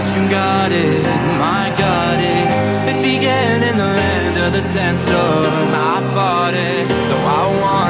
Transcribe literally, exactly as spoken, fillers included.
but you got it, my got it. It began in the land of the sandstorm. I fought it, though I won.